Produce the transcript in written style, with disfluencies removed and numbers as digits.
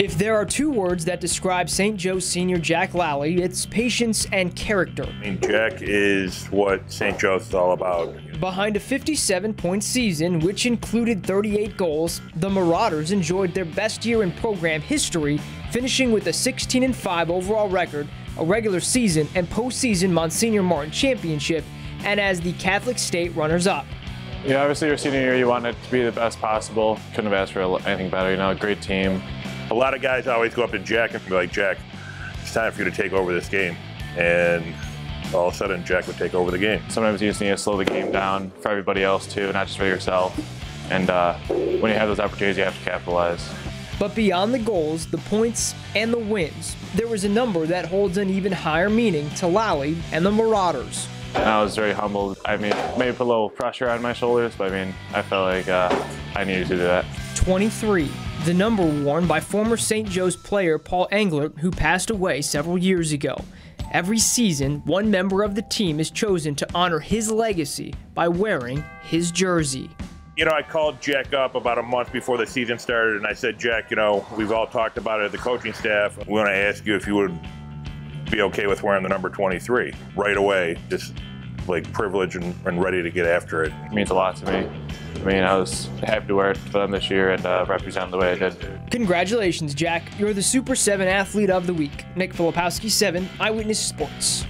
If there are two words that describe St. Joe's senior Jack Lalley, it's patience and character. I mean, Jack is what St. Joe's is all about. Behind a 57-point season, which included 38 goals, the Marauders enjoyed their best year in program history, finishing with a 16-5 overall record, a regular season and postseason Monsignor Martin Championship, and as the Catholic State runners-up. You know, obviously your senior year, you want it to be the best possible. Couldn't have asked for anything better, you know, a great team. A lot of guys always go up to Jack and be like, Jack, it's time for you to take over this game. And all of a sudden, Jack would take over the game. Sometimes you just need to slow the game down for everybody else too, not just for yourself. And when you have those opportunities, you have to capitalize. But beyond the goals, the points, and the wins, there was a number that holds an even higher meaning to Lalley and the Marauders. And I was very humbled. I mean, maybe put a little pressure on my shoulders, but I mean, I felt like I needed to do that. 23. The number worn by former St. Joe's player Paul Englert, who passed away several years ago. Every season, one member of the team is chosen to honor his legacy by wearing his jersey. You know, I called Jack up about a month before the season started, and I said, Jack, you know, we've all talked about it at the coaching staff. We want to ask you if you would be okay with wearing the number 23 right away. Just like privileged and ready to get after it. It means a lot to me. I mean, I was happy to wear it for them this year and represent the way I did. Congratulations, Jack. You're the Super 7 Athlete of the Week. Nick Filipowski, 7 Eyewitness Sports.